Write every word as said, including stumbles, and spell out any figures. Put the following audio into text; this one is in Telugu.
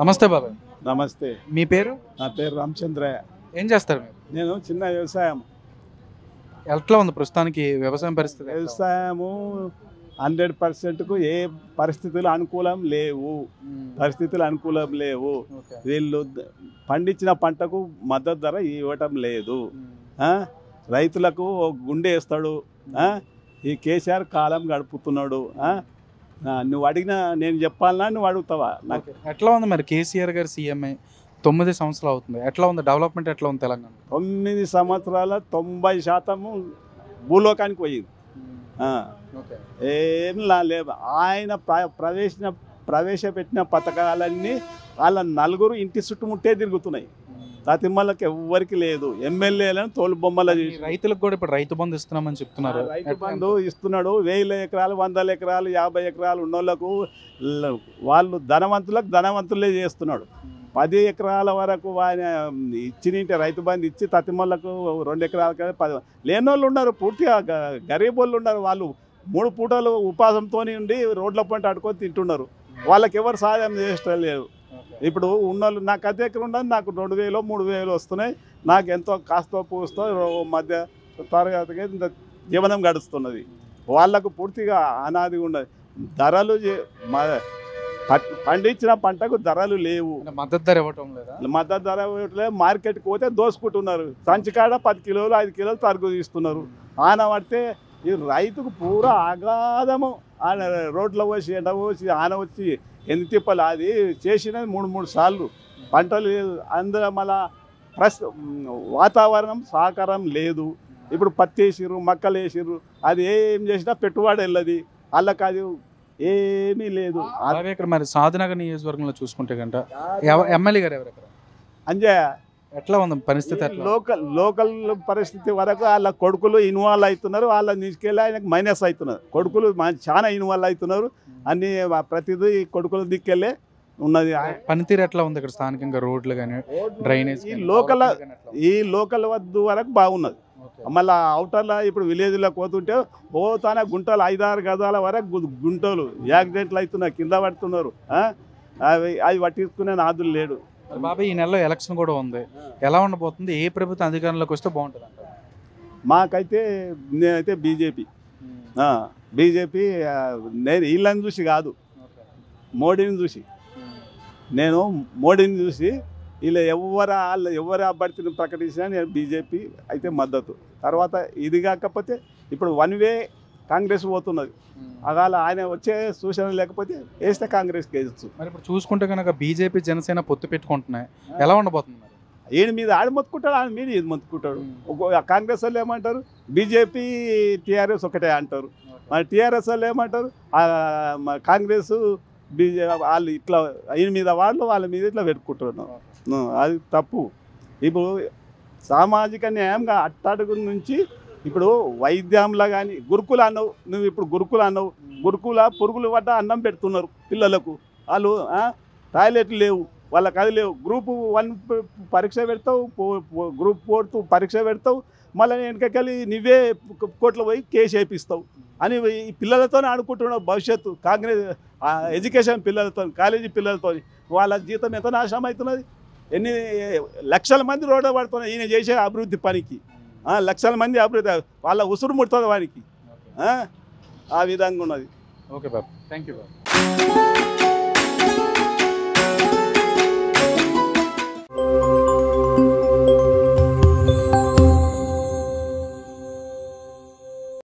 నమస్తే బాబాయ్. నమస్తే. మీ పేరు? నా పేరు రామచంద్ర. ఏం చేస్తారు మీరు? నేను చిన్న వ్యవసాయం. ఎట్లా ఉంది ప్రస్తుతానికి వ్యవసాయం పరిస్థితి? వ్యవసాయము హండ్రెడ్ పర్సెంట్కు ఏ పరిస్థితులు అనుకూలం లేవు పరిస్థితులు అనుకూలం లేవు వీళ్ళు పండించిన పంటకు మద్దతు ధర ఇవ్వటం లేదు. రైతులకు గుండె వేస్తాడు. ఈ కేసీఆర్ కాలం గడుపుతున్నాడు. నువ్వు అడిగినా నేను చెప్పాలన్నా నువ్వు అడుగుతావా? నాకు ఎట్లా ఉంది మరి కేసీఆర్ గారు సీఎంఏ తొమ్మిది సంవత్సరాలు అవుతుంది, ఎట్లా ఉంది డెవలప్మెంట్, ఎట్లా ఉంది తెలంగాణ? తొమ్మిది సంవత్సరాల తొంభై శాతము భూలోకానికి పోయింది. ఏం లేదు. ఆయన ప్రవేశ ప్రవేశపెట్టిన పథకాలన్నీ వాళ్ళ నలుగురు ఇంటి చుట్టుముట్టే తిరుగుతున్నాయి. రాతిమ్మలకి ఎవ్వరికి లేదు. ఎమ్మెల్యేలను తోలుబొమ్మల రైతులకు కూడా ఇప్పుడు రైతు బంధు ఇస్తున్నామని చెప్తున్నారు. రైతు బంధు ఇస్తున్నాడు. వేల ఎకరాలు వందల ఎకరాలు యాభై ఎకరాలు ఉన్నోళ్లకు వాళ్ళు ధనవంతులకు ధనవంతులే చేస్తున్నాడు. పది ఎకరాల వరకు ఆయన ఇచ్చినంటే రైతు బంధు ఇచ్చి తతిమ్మలకు రెండు ఎకరాల పది లేని వాళ్ళు ఉన్నారు, పూర్తిగా గరీబ్ వాళ్ళు ఉన్నారు. వాళ్ళు మూడు పూటలు ఉపాసంతో ఉండి రోడ్ల పంట అడుకొని తింటున్నారు. వాళ్ళకి ఎవరు సాయం చేస్తారు లేరు. ఇప్పుడు ఉన్నోళ్ళు నాకు అదే ఎక్కడ ఉండదు, నాకు రెండు వేలు మూడు వేలు వస్తున్నాయి. నాకు ఎంతో కాస్తో పూస్తో మధ్య తరగతిగా జీవనం గడుస్తున్నది. వాళ్ళకు పూర్తిగా అనాదిగా ఉన్నది. ధరలు పండించిన పంటకు ధరలు లేవు. మద్దతు ధర ఇవ్వటం లేదు. మద్దతు ధర ఇవ్వట్లేదు. మార్కెట్కి పోతే దోసుకుంటున్నారు. సంచికాడ పది కిలోలు ఐదు కిలోలు తరుగు తీస్తున్నారు. ఆయన పడితే ఈ రైతుకు పూర అగాధము. ఆయన రోడ్ల పోసి ఎండ పోసి ఆయన వచ్చి ఎన్ని తిప్పలు అది చేసినది మూడు మూడు సార్లు పంటలు లేదు. అందులో మళ్ళా ప్రస్ వాతావరణం సహకారం లేదు. ఇప్పుడు పత్తి వేసిర్రు, మొక్కలు వేసిర్రు, అది ఏం చేసినా పెట్టుబడి వెళ్ళది. వాళ్ళకి అది ఏమీ లేదు. అలాగే ఇక్కడ మరి సాధనగర్ నియోజకవర్గంలో చూసుకుంటే గంట ఎమ్మెల్యే గారు ఎవరెక్కడ అంజయ ఎట్లా ఉంది పరిస్థితి? లోకల్ లోకల్ పరిస్థితి వరకు వాళ్ళ కొడుకులు ఇన్వాల్వ్ అవుతున్నారు. వాళ్ళ తీసుకెళ్ళి ఆయనకు మైనస్ అవుతున్నారు. కొడుకులు చాలా ఇన్వాల్వ్ అవుతున్నారు. అన్ని ప్రతిదీ కొడుకుల దిక్కెళ్ళే ఉన్నది. పనితీరు ఎట్లా ఉంది ఇక్కడ స్థానికంగా? రోడ్లు కానీ డ్రైనేజ్ ఈ లోకల్ ఈ లోకల్ వద్ద వరకు బాగున్నది. మళ్ళీ అవుటర్లో ఇప్పుడు విలేజ్లో పోతుంటే ఓ తాన గుంటలు ఐదారు గదాల వరకు గుంటలు యాక్సిడెంట్లు అవుతున్నారు, కింద పడుతున్నారు. అవి అవి పట్టించుకునే నాదులు లేడు. బాబా ఈ నెలలో ఎలక్షన్ కూడా ఉంది, ఎలా ఉండబోతుంది? ఏ ప్రభుత్వం అధికారంలోకి వస్తే బాగుంటుంది అంటారు? మాకైతే నేనైతే బీజేపీ బీజేపీ నేను వీళ్ళని చూసి కాదు, మోడీని చూసి నేను మోడీని చూసి వీళ్ళు ఎవరు వాళ్ళు ఎవరు అభ్యర్థిని ప్రకటించినా నేను బీజేపీ అయితే మద్దతు. తర్వాత ఇది కాకపోతే ఇప్పుడు వన్ వే కాంగ్రెస్ పోతున్నది. అలా ఆయన వచ్చే సూచన లేకపోతే వేస్తే కాంగ్రెస్కి వేయచ్చు. మరి ఇప్పుడు చూసుకుంటే కనుక బీజేపీ జనసేన పొత్తు పెట్టుకుంటున్నాయి, ఎలా ఉండబోతుంది? ఈయన మీద ఆడ మొత్తుకుంటాడు, ఆయన మీద ఇది మొత్తుకుంటాడు. కాంగ్రెస్ వాళ్ళు ఏమంటారు బీజేపీ టీఆర్ఎస్ ఒకటే అంటారు. మరి టీఆర్ఎస్ వాళ్ళు ఏమంటారు కాంగ్రెస్ బీజే వాళ్ళు ఇట్లా ఈయన మీద వాళ్ళు వాళ్ళ మీద ఇట్లా పెట్టుకుంటున్నారు. అది తప్పు. ఇప్పుడు సామాజిక న్యాయంగా అట్టడుగు నుంచి ఇప్పుడు వైద్యంలో కానీ గురుకుల అన్నవు నువ్వు ఇప్పుడు గురుకుల అన్నవు గురుకుల పురుగులు పడ్డ అన్నం పెడుతున్నారు పిల్లలకు. వాళ్ళు టాయిలెట్లు లేవు, వాళ్ళకి అది లేవు. గ్రూప్ వన్ పరీక్ష పెడతావు, గ్రూప్ ఫోర్త్ పరీక్ష పెడతావు, మళ్ళీ వెనకకెళ్ళి నువ్వే కోర్టులో పోయి కేసు వేపిస్తావు అని పిల్లలతోనే ఆడుకుంటున్నావు. భవిష్యత్తు కాంగ్రెస్ ఎడ్యుకేషన్ పిల్లలతో, కాలేజీ పిల్లలతో వాళ్ళ జీతం ఎంత నాశనం అవుతున్నది. ఎన్ని లక్షల మంది రోడ్డు పడుతున్నారు ఈయన చేసే అభివృద్ధి పనికి. లక్షల మంది అభివృద్ధి వాళ్ళ ఉసురు ముడుతుంది వానికి. ఆ విధంగా ఉన్నది. ఓకే బాబు, థ్యాంక్ యూ బాబు.